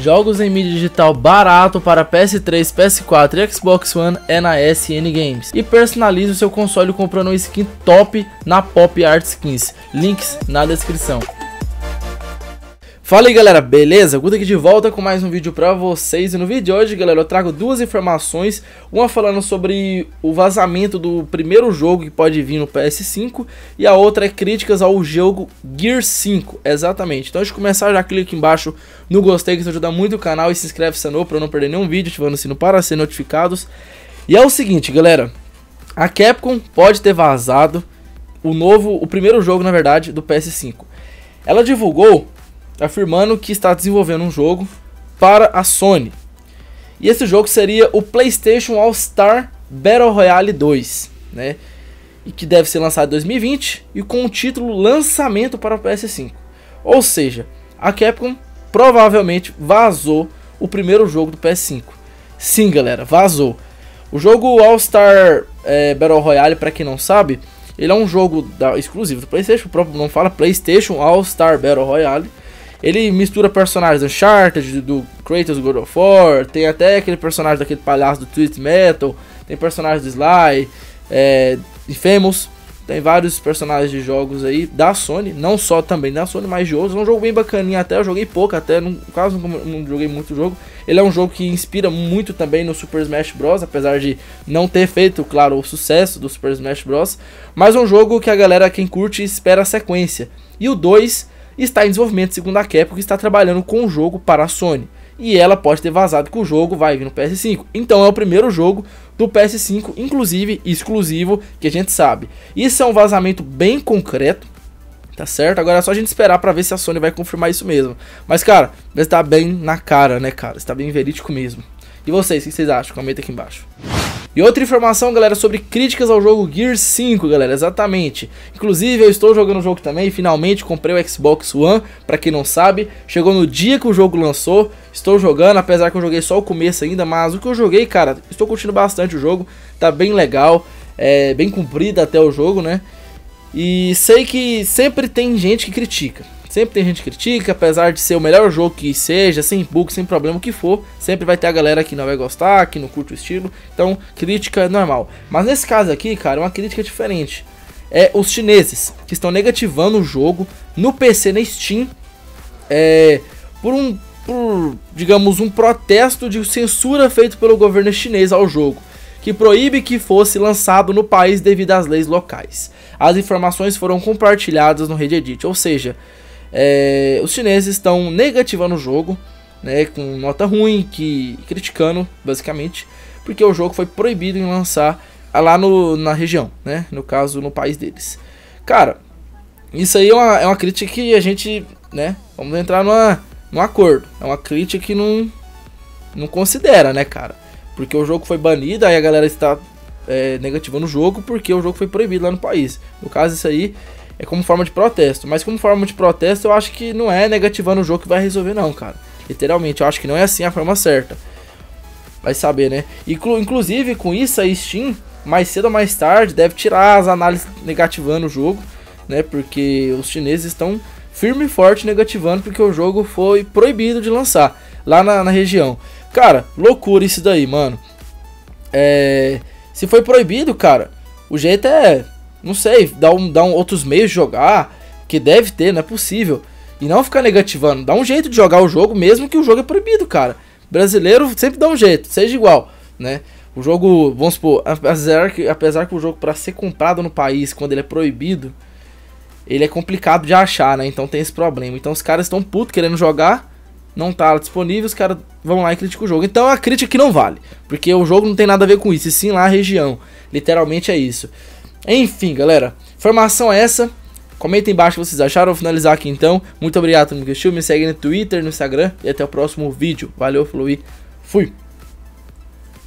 Jogos em mídia digital barato para PS3, PS4 e Xbox One é na SN Games. E personalize o seu console comprando uma skin top na Pop Art Skins. Links na descrição. Fala aí galera, beleza? Guto aqui de volta com mais um vídeo pra vocês. E no vídeo de hoje, galera, eu trago duas informações. Uma falando sobre o vazamento do primeiro jogo que pode vir no PS5. E a outra é críticas ao jogo Gears 5, exatamente. Então antes de começar, já clica aqui embaixo no gostei, que isso ajuda muito o canal. E se inscreve se não, pra não perder nenhum vídeo, ativando o sino para ser notificados. E é o seguinte, galera. A Capcom pode ter vazado o primeiro jogo, na verdade, do PS5. Ela divulgou afirmando que está desenvolvendo um jogo para a Sony. E esse jogo seria o PlayStation All-Star Battle Royale 2, né? E que deve ser lançado em 2020 e com o título lançamento para o PS5. Ou seja, a Capcom provavelmente vazou o primeiro jogo do PS5. Sim, galera, vazou. O jogo All-Star Battle Royale, para quem não sabe, ele é um jogo exclusivo do PlayStation. O próprio nome fala PlayStation All-Star Battle Royale. Ele mistura personagens do Uncharted, do Kratos, do God of War, tem até aquele personagem daquele palhaço do Twisted Metal, tem personagens do Sly, de Famous, tem vários personagens de jogos aí da Sony, não só também da Sony, mas de outros. É um jogo bem bacaninha até, eu joguei pouco até, quase não joguei muito o jogo. Ele é um jogo que inspira muito também no Super Smash Bros., apesar de não ter feito, claro, o sucesso do Super Smash Bros., mas é um jogo que a galera, quem curte, espera a sequência. E o 2... está em desenvolvimento, segundo a Capcom, que está trabalhando com o jogo para a Sony. E ela pode ter vazado que o jogo vai vir no PS5. Então é o primeiro jogo do PS5, inclusive exclusivo, que a gente sabe. Isso é um vazamento bem concreto, tá certo? Agora é só a gente esperar pra ver se a Sony vai confirmar isso mesmo. Mas, cara, está bem na cara, né, cara? Está bem verídico mesmo. E vocês, o que vocês acham? Comenta aqui embaixo. E outra informação, galera, sobre críticas ao jogo Gears 5, galera, exatamente. Inclusive, eu estou jogando o jogo também, finalmente comprei o Xbox One, pra quem não sabe. Chegou no dia que o jogo lançou, estou jogando, apesar que eu joguei só o começo ainda, mas o que eu joguei, cara, estou curtindo bastante o jogo. Tá bem legal, bem comprido até o jogo, né? E sei que sempre tem gente que critica. Sempre tem gente que critica, apesar de ser o melhor jogo que seja, sem bug, sem problema, o que for. Sempre vai ter a galera que não vai gostar, que não curte o estilo. Então, crítica é normal. Mas nesse caso aqui, cara, uma crítica diferente. É os chineses, que estão negativando o jogo no PC, na Steam, digamos, um protesto de censura feito pelo governo chinês ao jogo, que proíbe que fosse lançado no país devido às leis locais. As informações foram compartilhadas no Reddit, ou seja... os chineses estão negativando o jogo, né, com nota ruim, criticando basicamente, porque o jogo foi proibido em lançar lá na região, né, no caso no país deles. Cara, isso aí é uma crítica que a gente, né, vamos entrar num acordo, é uma crítica que não considera, né, cara, porque o jogo foi banido, aí a galera está negativando o jogo porque o jogo foi proibido lá no país. No caso, isso aí é como forma de protesto, mas como forma de protesto eu acho que não é negativando o jogo que vai resolver não, cara. Literalmente, eu acho que não é assim a forma certa. Vai saber, né? Inclusive, com isso a Steam, mais cedo ou mais tarde, deve tirar as análises negativando o jogo, né? Porque os chineses estão firme e forte negativando porque o jogo foi proibido de lançar lá na região. Cara, loucura isso daí, mano. Se foi proibido, cara, o jeito é... não sei, dá outros meios de jogar, que deve ter, não é possível. E não ficar negativando, dá um jeito de jogar o jogo, mesmo que o jogo é proibido, cara. Brasileiro sempre dá um jeito, seja igual, né? O jogo, vamos supor, apesar que o jogo para ser comprado no país, quando ele é proibido, ele é complicado de achar, né? Então tem esse problema. Então os caras estão putos querendo jogar, não tá disponível, os caras vão lá e criticam o jogo. Então a crítica que não vale, porque o jogo não tem nada a ver com isso, e sim lá a região. Literalmente é isso. Enfim, galera, informação essa. Comenta embaixo o que vocês acharam. Vou finalizar aqui então. Muito obrigado por me assistir. Me segue no Twitter, no Instagram. E até o próximo vídeo. Valeu, falou e fui!